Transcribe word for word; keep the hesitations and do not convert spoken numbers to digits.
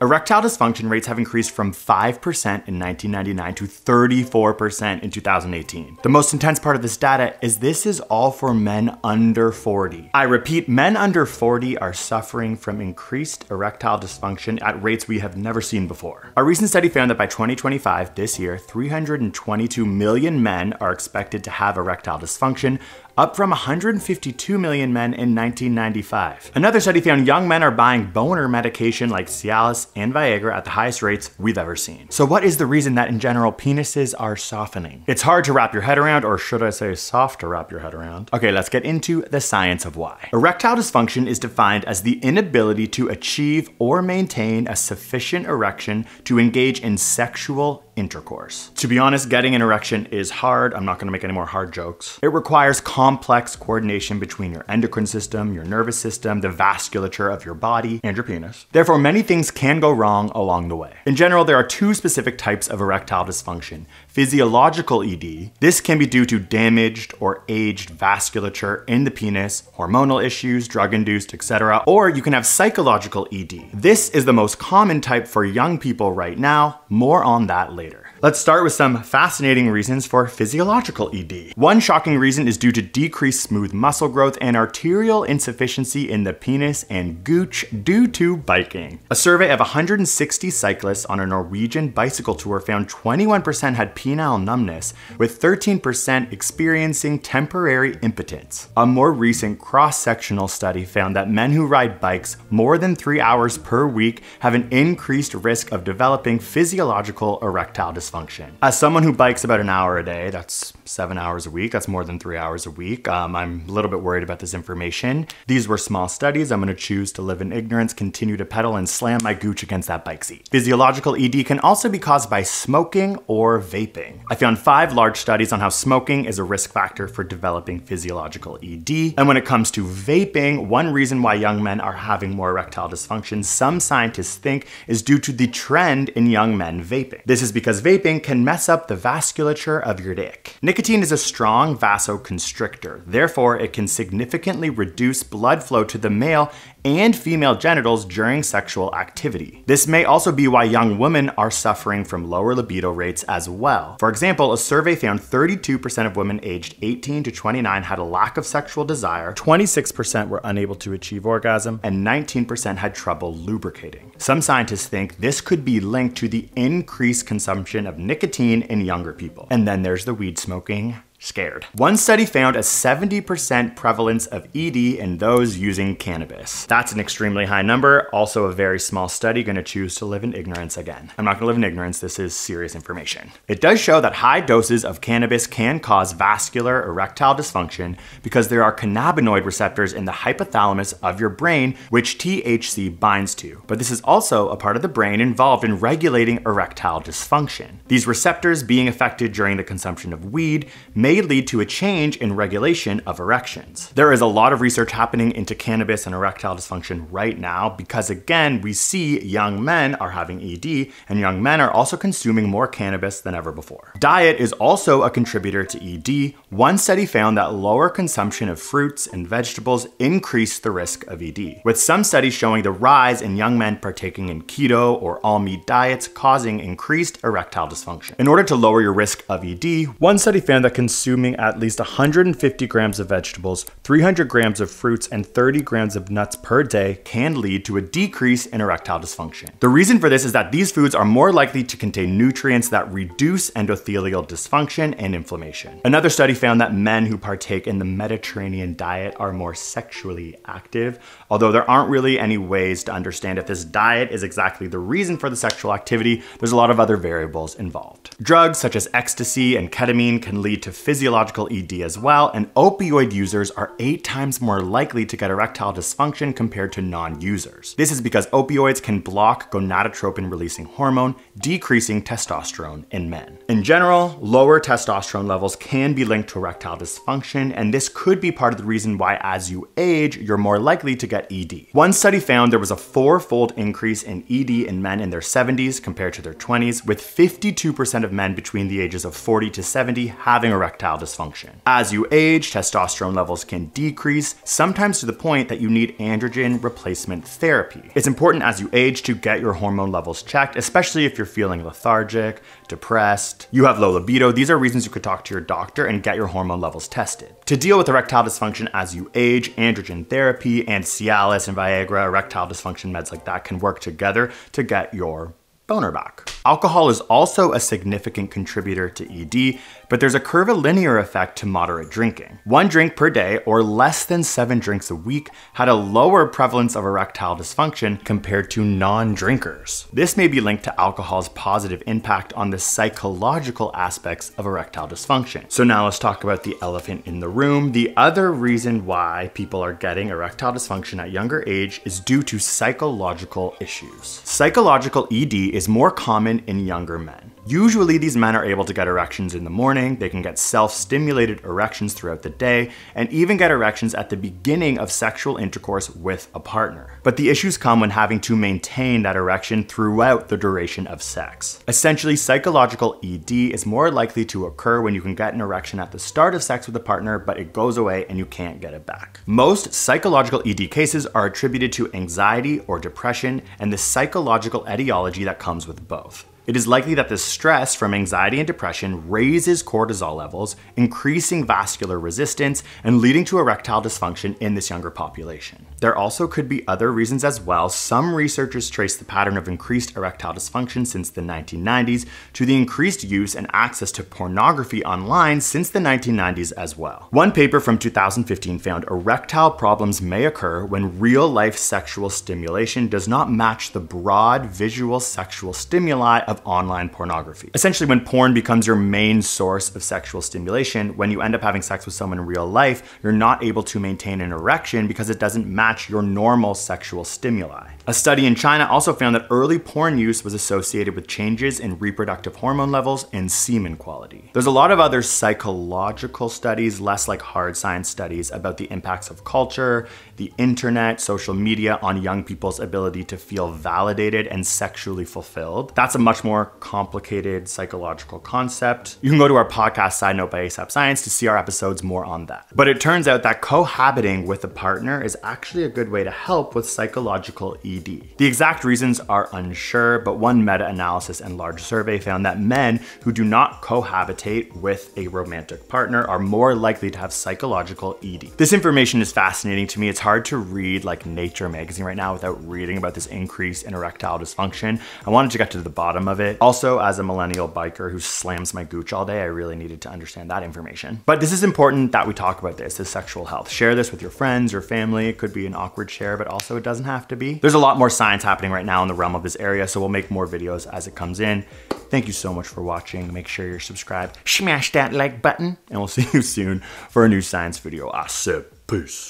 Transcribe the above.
Erectile dysfunction rates have increased from five percent in nineteen ninety-nine to thirty-four percent in two thousand eighteen. The most intense part of this data is this is all for men under forty. I repeat, men under forty are suffering from increased erectile dysfunction at rates we have never seen before. A recent study found that by twenty twenty-five, this year, three hundred twenty-two million men are expected to have erectile dysfunction, up from one hundred fifty-two million men in nineteen ninety-five. Another study found young men are buying boner medication like Cialis and Viagra at the highest rates we've ever seen. So what is the reason that in general penises are softening? It's hard to wrap your head around, or should I say soft to wrap your head around. Okay, let's get into the science of why. Erectile dysfunction is defined as the inability to achieve or maintain a sufficient erection to engage in sexual intercourse. To be honest, getting an erection is hard. I'm not gonna make any more hard jokes. It requires complex coordination between your endocrine system, your nervous system, the vasculature of your body, and your penis. Therefore, many things can go wrong along the way. In general, there are two specific types of erectile dysfunction. Physiological E D, this can be due to damaged or aged vasculature in the penis, hormonal issues, drug-induced, et cetera. Or you can have psychological E D. This is the most common type for young people right now. More on that later. Later. Let's start with some fascinating reasons for physiological E D. One shocking reason is due to decreased smooth muscle growth and arterial insufficiency in the penis and gooch due to biking. A survey of one hundred sixty cyclists on a Norwegian bicycle tour found twenty-one percent had penile numbness, with thirteen percent experiencing temporary impotence. A more recent cross-sectional study found that men who ride bikes more than three hours per week have an increased risk of developing physiological erectile dysfunction. As someone who bikes about an hour a day, that's seven hours a week, that's more than three hours a week, um, I'm a little bit worried about this information. These were small studies. I'm gonna choose to live in ignorance, continue to pedal, and slam my gooch against that bike seat. Physiological E D can also be caused by smoking or vaping. I found five large studies on how smoking is a risk factor for developing physiological E D. And when it comes to vaping, one reason why young men are having more erectile dysfunction, some scientists think, is due to the trend in young men vaping. This is because vaping can mess up the vasculature of your dick. Nicotine is a strong vasoconstrictor. Therefore, it can significantly reduce blood flow to the male and female genitals during sexual activity. This may also be why young women are suffering from lower libido rates as well. For example, a survey found thirty-two percent of women aged eighteen to twenty-nine had a lack of sexual desire, twenty-six percent were unable to achieve orgasm, and nineteen percent had trouble lubricating. Some scientists think this could be linked to the increased consumption of nicotine in younger people. And then there's the weed smoking. Scared. One study found a seventy percent prevalence of E D in those using cannabis. That's an extremely high number. Also a very small study. Gonna choose to live in ignorance again. I'm not gonna live in ignorance. This is serious information. It does show that high doses of cannabis can cause vascular erectile dysfunction because there are cannabinoid receptors in the hypothalamus of your brain, which T H C binds to. But this is also a part of the brain involved in regulating erectile dysfunction. These receptors being affected during the consumption of weed may lead to a change in regulation of erections. There is a lot of research happening into cannabis and erectile dysfunction right now because, again, we see young men are having E D, and young men are also consuming more cannabis than ever before. Diet is also a contributor to E D. One study found that lower consumption of fruits and vegetables increased the risk of E D, with some studies showing the rise in young men partaking in keto or all-meat diets causing increased erectile dysfunction. In order to lower your risk of E D, one study found that consuming Consuming at least one hundred fifty grams of vegetables, three hundred grams of fruits, and thirty grams of nuts per day can lead to a decrease in erectile dysfunction. The reason for this is that these foods are more likely to contain nutrients that reduce endothelial dysfunction and inflammation. Another study found that men who partake in the Mediterranean diet are more sexually active, although there aren't really any ways to understand if this diet is exactly the reason for the sexual activity. There's a lot of other variables involved. Drugs such as ecstasy and ketamine can lead to physical Physiological E D as well, and opioid users are eight times more likely to get erectile dysfunction compared to non-users. This is because opioids can block gonadotropin-releasing hormone, decreasing testosterone in men. In general, lower testosterone levels can be linked to erectile dysfunction, and this could be part of the reason why as you age, you're more likely to get E D. One study found there was a four-fold increase in E D in men in their seventies compared to their twenties, with fifty-two percent of men between the ages of forty to seventy having erectile erectile dysfunction. As you age, testosterone levels can decrease, sometimes to the point that you need androgen replacement therapy. It's important as you age to get your hormone levels checked, especially if you're feeling lethargic, depressed, you have low libido. These are reasons you could talk to your doctor and get your hormone levels tested. To deal with erectile dysfunction as you age, androgen therapy and Cialis and Viagra, erectile dysfunction meds like that can work together to get your boner back. Alcohol is also a significant contributor to E D, but there's a curvilinear effect to moderate drinking. One drink per day or less than seven drinks a week had a lower prevalence of erectile dysfunction compared to non-drinkers. This may be linked to alcohol's positive impact on the psychological aspects of erectile dysfunction. So now let's talk about the elephant in the room. The other reason why people are getting erectile dysfunction at younger age is due to psychological issues. Psychological E D is more common in younger men. Usually these men are able to get erections in the morning, they can get self-stimulated erections throughout the day, and even get erections at the beginning of sexual intercourse with a partner. But the issues come when having to maintain that erection throughout the duration of sex. Essentially, psychological E D is more likely to occur when you can get an erection at the start of sex with a partner, but it goes away and you can't get it back. Most psychological E D cases are attributed to anxiety or depression and the psychological etiology that comes with both. It is likely that the stress from anxiety and depression raises cortisol levels, increasing vascular resistance and leading to erectile dysfunction in this younger population. There also could be other reasons as well. Some researchers trace the pattern of increased erectile dysfunction since the nineteen nineties to the increased use and access to pornography online since the nineteen nineties as well. One paper from two thousand fifteen found erectile problems may occur when real-life sexual stimulation does not match the broad visual sexual stimuli of of online pornography. Essentially, when porn becomes your main source of sexual stimulation, when you end up having sex with someone in real life, you're not able to maintain an erection because it doesn't match your normal sexual stimuli. A study in China also found that early porn use was associated with changes in reproductive hormone levels and semen quality. There's a lot of other psychological studies, less like hard science studies, about the impacts of culture, the internet, social media on young people's ability to feel validated and sexually fulfilled. That's a much more complicated psychological concept. You can go to our podcast Side Note by AsapSCIENCE to see our episodes more on that. But it turns out that cohabiting with a partner is actually a good way to help with psychological E D. The exact reasons are unsure, but one meta-analysis and large survey found that men who do not cohabitate with a romantic partner are more likely to have psychological E D. This information is fascinating to me. It's hard to read like Nature magazine right now without reading about this increase in erectile dysfunction. I wanted to get to the bottom of of it. Also, as a millennial biker who slams my gooch all day, I really needed to understand that information. But this is important that we talk about this, this sexual health. Share this with your friends, your family. It could be an awkward share, but also it doesn't have to be. There's a lot more science happening right now in the realm of this area, so we'll make more videos as it comes in. Thank you so much for watching. Make sure you're subscribed, smash that like button, and we'll see you soon for a new science video. I said peace.